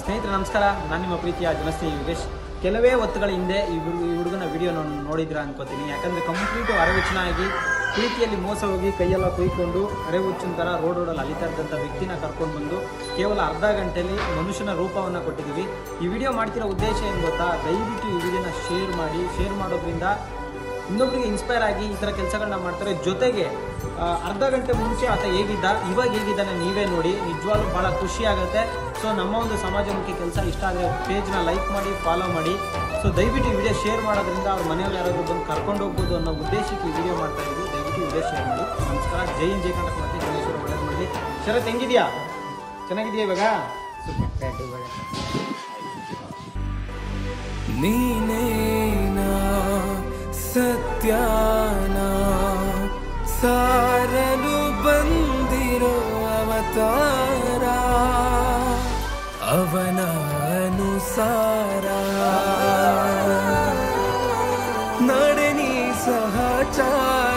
ಸ್ನೇಹಿತರೆ ನಮಸ್ಕಾರ, ನಾನು ನಿಮ್ಮ ಪ್ರೀತಿಯ ಜನಸ್ನೇಹಿ ಯೋಗೇಶ್। ಕೆಲವೇ ಹೊತ್ತುಗಳ ಹಿಂದೆ ಈ ಹುಡುಗನ ವಿಡಿಯೋ ನೋಡಿದ್ರಾ ಅನ್ಕೋತೀನಿ। ಯಾಕಂದ್ರೆ ಕಂಪ್ಲೀಟ್ ಅರೆವಚನಾಗಿ ಪ್ರೀತಿಯಲ್ಲಿ ಮೋಸ ಹೋಗಿ ಕೈಯೆಲ್ಲ ಕುಯ್ಕೊಂಡು ಅರೆವಚನ ತರ ರೋಡಲ್ಲಿ ಅಲಿತಾ ಇದ್ದಂತ ವ್ಯಕ್ತಿನ ಕರ್ಕೊಂಡು ಬಂದು ಕೇವಲ ಅರ್ಧ ಗಂಟೆಯಲ್ಲಿ ಮನುಷ್ಯನ ರೂಪವನ್ನ ಕೊಟ್ಟಿದ್ದೀವಿ। ಈ ವಿಡಿಯೋ ಮಾಡ್ತಿರೋ ಉದ್ದೇಶ ಏನು ಗೊತ್ತಾ? ದಯವಿಟ್ಟು ಈ ವಿಡಿಯೋನ ಶೇರ್ ಮಾಡಿ। ಶೇರ್ ಮಾಡೋದ್ರಿಂದ ಇನ್ನೊಬ್ಬರಿಗೆ ಇನ್ಸ್ಪೈರ್ ಆಗಿ ಈ ಥರ ಕೆಲಸಗಳನ್ನ ಮಾಡ್ತಾರೆ। ಜೊತೆಗೆ ಅರ್ಧ ಗಂಟೆ ಮುಂಚೆ ಆತ ಹೇಗಿದ್ದ, ಇವಾಗ ಹೇಗಿದ್ದಾನೆ ನೀವೇ ನೋಡಿ, ನಿಜವಾಗ್ಲೂ ಭಾಳ ಖುಷಿಯಾಗುತ್ತೆ। ಸೊ ನಮ್ಮ ಒಂದು ಸಮಾಜಮುಖಿ ಕೆಲಸ ಇಷ್ಟ ಆದರೆ ಪೇಜ್ನ ಲೈಕ್ ಮಾಡಿ, ಫಾಲೋ ಮಾಡಿ। ಸೊ ದಯವಿಟ್ಟು ಈ ವಿಡಿಯೋ ಶೇರ್ ಮಾಡೋದ್ರಿಂದ ಅವ್ರ ಮನೆಯಲ್ಲಿ ಯಾರಾದರೂ ಬಂದು ಕರ್ಕೊಂಡು ಹೋಗ್ಬೋದು ಅನ್ನೋ ಉದ್ದೇಶಕ್ಕೆ ಈ ವಿಡಿಯೋ ಮಾಡ್ತಾ ಇದ್ದೀವಿ। ದಯವಿಟ್ಟು ವಿಡಿಯೋ ಶೇರ್ ಮಾಡಿ। ನಮಸ್ಕಾರ, ಜೈ ಹಿಂದ್, ಜೈ ಕರ್ನಾಟಕ, ಮತ್ತೆ ಗಣೇಶ್ವರ ಒಳ್ಳೇದು ಮಾಡಿ। ಶರತ್ ಹೆಂಗಿದೆಯಾ? ಚೆನ್ನಾಗಿದೆಯಾ ಇವಾಗ? ಸತ್ಯನಾ ಸಾರಲು ಬಂದಿರೋ ಅವತಾರ, ಅವನ ಅನುಸಾರ ನಡೆ ನೀ ಸಹಚರ।